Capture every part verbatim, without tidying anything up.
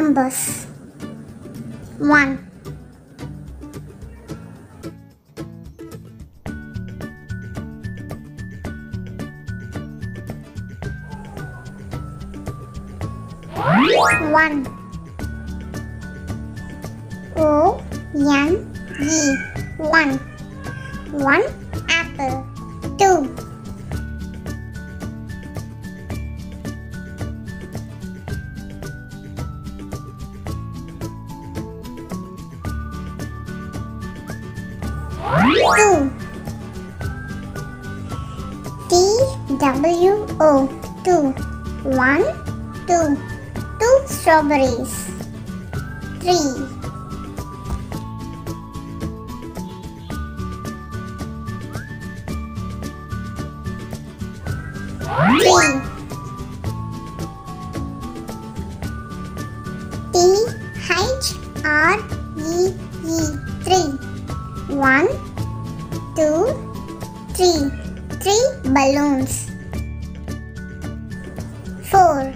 numbers. One. One. O N G. One. One apple. Two. Two. T W O. Two. One. Two. Two strawberries. Three. Three. T H R E E. Three. One. Two. Three. Three balloons. Four.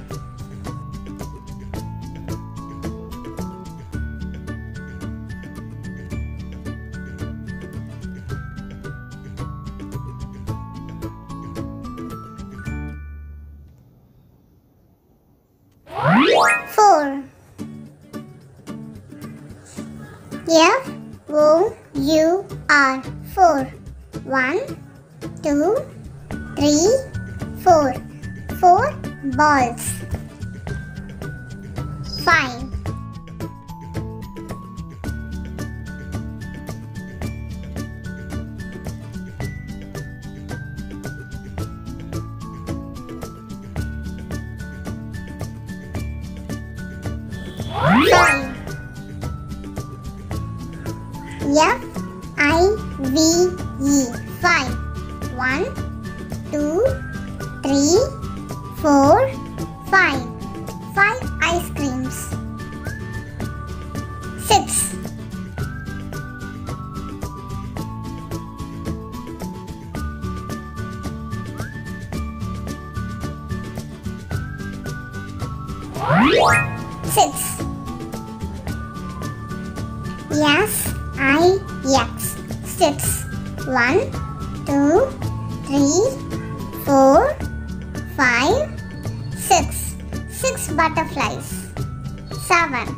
Four. F O U R. Four. One, two, three, four. Four balls. Five. Five. F I V E. Five. One, two, three, four, five. Five ice creams. Six. Six. Yes, I, yes. Six. One, two, three, four, five, six. Six butterflies. Seven.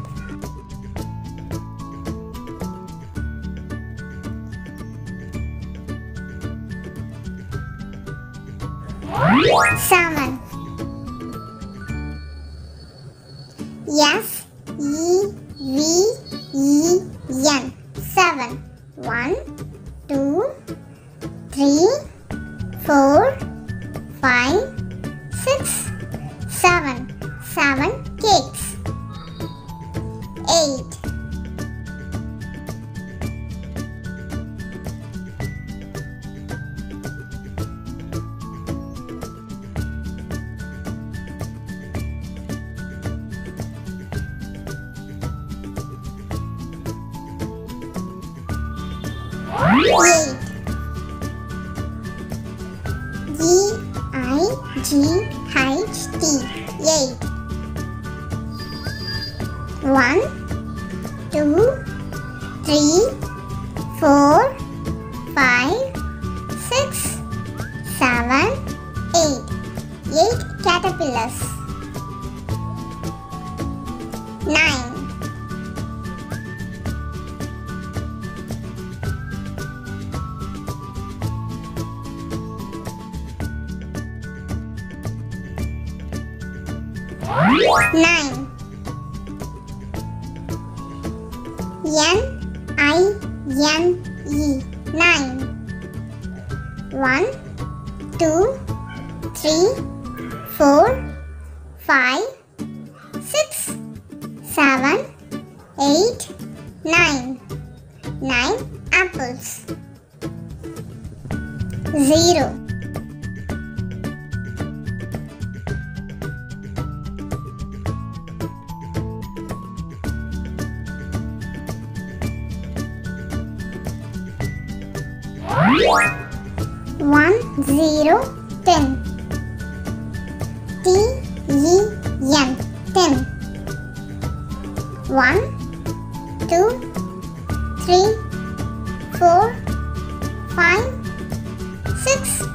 Seven. Yes, E, V, E, N. Seven. One, two, three, four, five, six, seven. Seven cakes. Eight. Eight. G I G H T. Eight. One, two, three, four, five, six, seven, eight. Eight caterpillars. Nine. Nine. N I N E. Nine. One, two, three, four, five, six, seven, eight, nine. Nine apples. Zero. One, zero, ten. T E N. Ten. One, two, three, four, five, six.